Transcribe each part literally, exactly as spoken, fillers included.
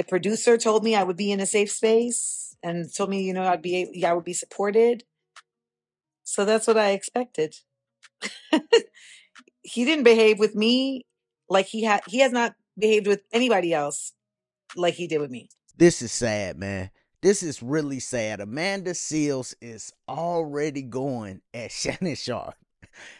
The producer told me I would be in a safe space and told me, you know, I'd be, yeah, I would be supported. So that's what I expected. He didn't behave with me like he had, he has not behaved with anybody else like he did with me. This is sad, man. This is really sad. Amanda Seales is already going at Shannon Sharpe.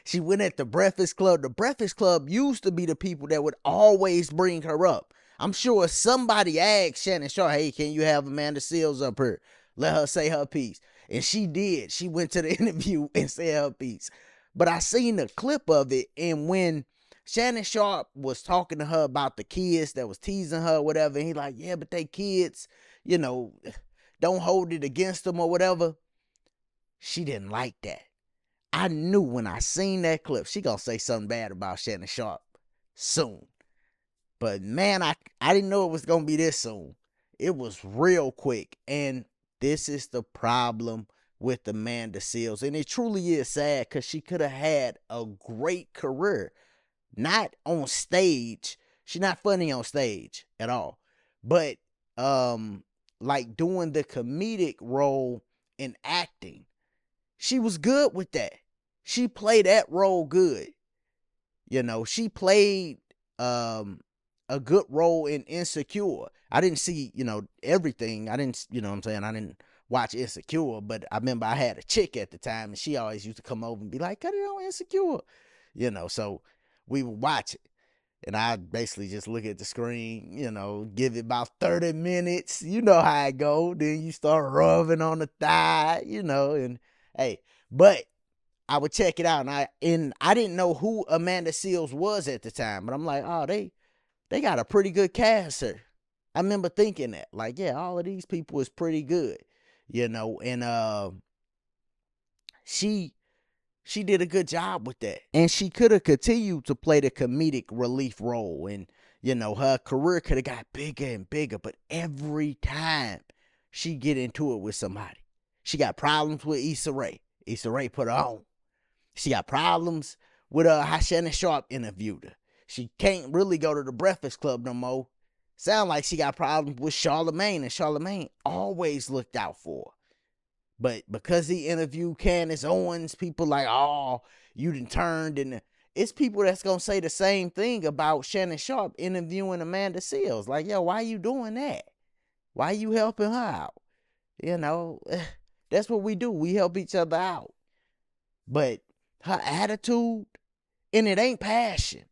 She went at the Breakfast Club. The Breakfast Club used to be the people that would always bring her up. I'm sure somebody asked Shannon Sharpe, hey, can you have Amanda Seales up here? Let her say her piece. And she did. She went to the interview and said her piece. But I seen a clip of it, and when Shannon Sharpe was talking to her about the kids that was teasing her or whatever, and he like, yeah, but they kids, you know, don't hold it against them or whatever. She didn't like that. I knew when I seen that clip, she gonna say something bad about Shannon Sharpe soon. But man, I, I didn't know it was gonna be this soon. It was real quick. And this is the problem with Amanda Seales. And it truly is sad because she could have had a great career. Not on stage. She's not funny on stage at all. But um, like doing the comedic role in acting. She was good with that. She played that role good. You know, she played um, a good role in Insecure. I didn't see, you know, everything. I didn't, you know what I'm saying? I didn't watch Insecure, but I remember I had a chick at the time, and she always used to come over and be like, cut it on Insecure. You know, so we would watch it. And I basically just look at the screen, you know, give it about thirty minutes. You know how it go. Then you start rubbing on the thigh, you know, and hey, but I would check it out. And I, and I didn't know who Amanda Seales was at the time, but I'm like, oh, they, they got a pretty good cast here. I remember thinking that, like, yeah, all of these people is pretty good, you know, and uh, she, she did a good job with that. And she could have continued to play the comedic relief role. And, you know, her career could have got bigger and bigger. But every time she get into it with somebody, she got problems with Issa Rae. Issa Rae put her on. She got problems with uh, how Shannon Sharpe interviewed her. She can't really go to the Breakfast Club no more. Sound like she got problems with Charlemagne. And Charlemagne always looked out for her. But because he interviewed Candace Owens, people like, oh, you done turned. And it's people that's going to say the same thing about Shannon Sharpe interviewing Amanda Seales. Like, yo, why you doing that? Why you helping her out? You know, that's what we do. We help each other out. But her attitude, and it ain't passion.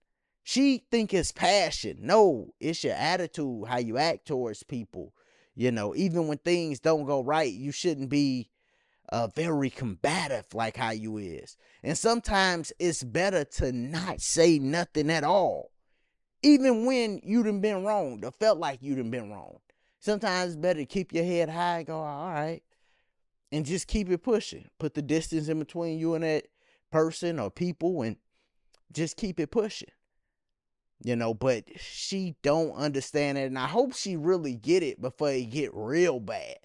She think it's passion. No, it's your attitude, how you act towards people. You know, even when things don't go right, you shouldn't be Uh, very combative like how you is. And sometimes it's better to not say nothing at all. Even when you done been wronged or felt like you done been wronged. Sometimes it's better to keep your head high and go, all right. And just keep it pushing. Put the distance in between you and that person or people and just keep it pushing. You know, but she don't understand it. And I hope she really get it before it get real bad.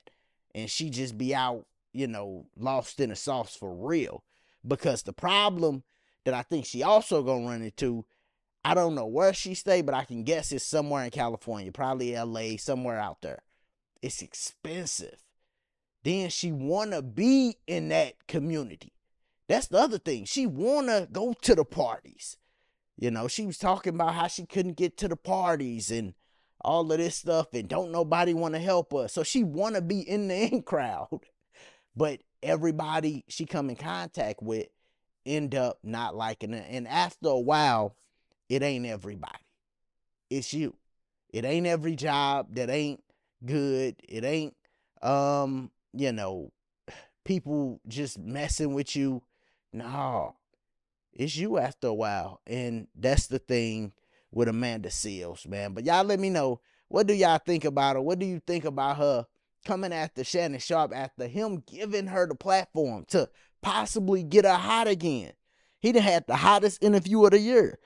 And she just be out, you know, lost in the sauce for real. Because the problem that I think she also gonna run into, I don't know where she stay, but I can guess it's somewhere in California, probably L A, somewhere out there. It's expensive. Then she wanna be in that community. That's the other thing. She wanna go to the parties. You know, she was talking about how she couldn't get to the parties and all of this stuff, and don't nobody wanna help her. So she wanna be in the in crowd. But everybody she come in contact with end up not liking it. And after a while, it ain't everybody. It's you. It ain't every job that ain't good. It ain't, um, you know, people just messing with you. No, it's you after a while. And that's the thing with Amanda Seales, man. But y'all let me know, what do y'all think about her? What do you think about her coming after Shannon Sharpe after him giving her the platform to possibly get her hot again? He done had the hottest interview of the year.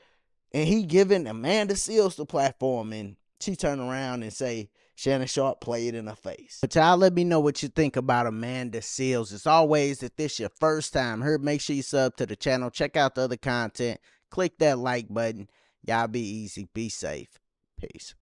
And he giving Amanda Seales the platform, and she turn around and say Shannon Sharpe played in her face. But y'all let me know what you think about Amanda Seales. As always, if this your first time here, make sure you sub to the channel. Check out the other content. Click that like button. Y'all be easy. Be safe. Peace.